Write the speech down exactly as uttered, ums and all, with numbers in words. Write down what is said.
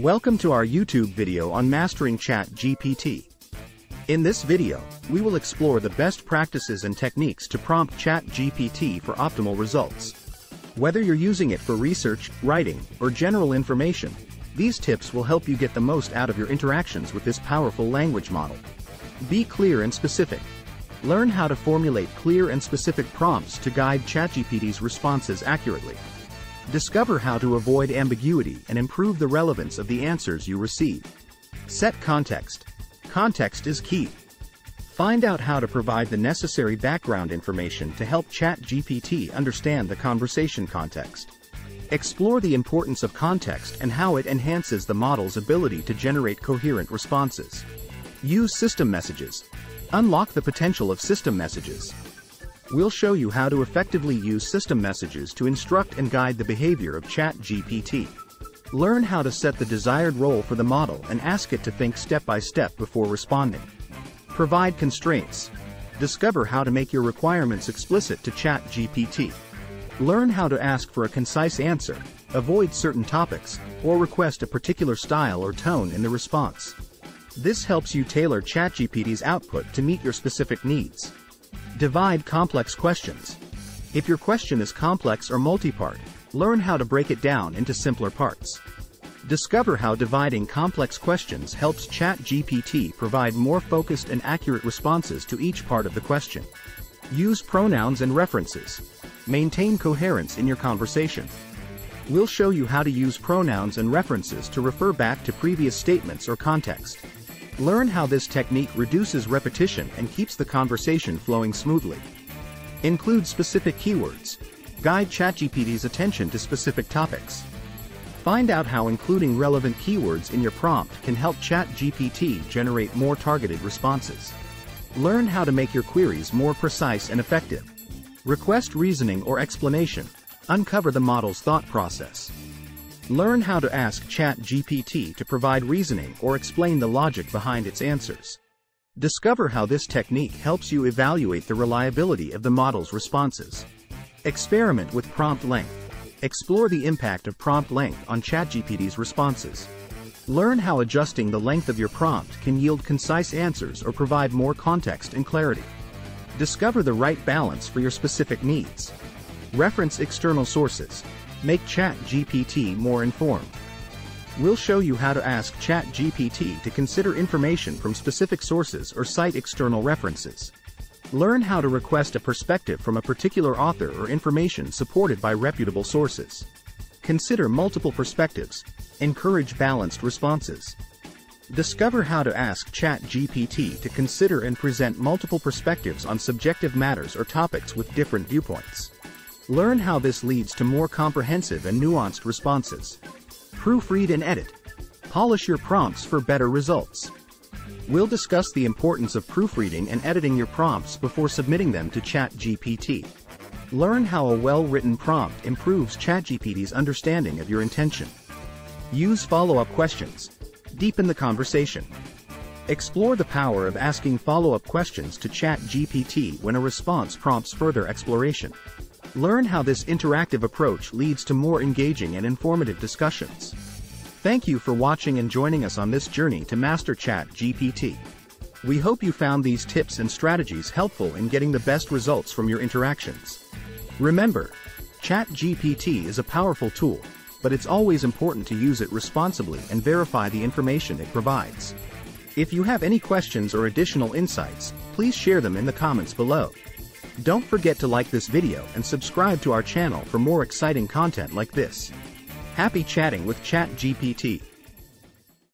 Welcome to our YouTube video on mastering ChatGPT. In this video, we will explore the best practices and techniques to prompt ChatGPT for optimal results. Whether you're using it for research, writing, or general information, these tips will help you get the most out of your interactions with this powerful language model. Be clear and specific. Learn how to formulate clear and specific prompts to guide ChatGPT's responses accurately. Discover how to avoid ambiguity and improve the relevance of the answers you receive. Set context. Context is key. Find out how to provide the necessary background information to help ChatGPT understand the conversation context. Explore the importance of context and how it enhances the model's ability to generate coherent responses. Use system messages. Unlock the potential of system messages. We'll show you how to effectively use system messages to instruct and guide the behavior of ChatGPT. Learn how to set the desired role for the model and ask it to think step by step before responding. Provide constraints. Discover how to make your requirements explicit to ChatGPT. Learn how to ask for a concise answer, avoid certain topics, or request a particular style or tone in the response. This helps you tailor ChatGPT's output to meet your specific needs. Divide complex questions. If your question is complex or multi-part, learn how to break it down into simpler parts. Discover how dividing complex questions helps ChatGPT provide more focused and accurate responses to each part of the question. Use pronouns and references. Maintain coherence in your conversation. We'll show you how to use pronouns and references to refer back to previous statements or context. Learn how this technique reduces repetition and keeps the conversation flowing smoothly. Include specific keywords. Guide ChatGPT's attention to specific topics. Find out how including relevant keywords in your prompt can help ChatGPT generate more targeted responses. Learn how to make your queries more precise and effective. Request reasoning or explanation. Uncover the model's thought process. Learn how to ask ChatGPT to provide reasoning or explain the logic behind its answers. Discover how this technique helps you evaluate the reliability of the model's responses. Experiment with prompt length. Explore the impact of prompt length on ChatGPT's responses. Learn how adjusting the length of your prompt can yield concise answers or provide more context and clarity. Discover the right balance for your specific needs. Reference external sources. Make ChatGPT more informed. We'll show you how to ask ChatGPT to consider information from specific sources or cite external references. Learn how to request a perspective from a particular author or information supported by reputable sources. Consider multiple perspectives. Encourage balanced responses. Discover how to ask ChatGPT to consider and present multiple perspectives on subjective matters or topics with different viewpoints. Learn how this leads to more comprehensive and nuanced responses. Proofread and edit. Polish your prompts for better results. We'll discuss the importance of proofreading and editing your prompts before submitting them to ChatGPT. Learn how a well-written prompt improves ChatGPT's understanding of your intention. Use follow-up questions. Deepen the conversation. Explore the power of asking follow-up questions to ChatGPT when a response prompts further exploration. Learn how this interactive approach leads to more engaging and informative discussions. Thank you for watching and joining us on this journey to master ChatGPT. We hope you found these tips and strategies helpful in getting the best results from your interactions. Remember, ChatGPT is a powerful tool, but it's always important to use it responsibly and verify the information it provides. If you have any questions or additional insights, please share them in the comments below. Don't forget to like this video and subscribe to our channel for more exciting content like this. Happy chatting with ChatGPT!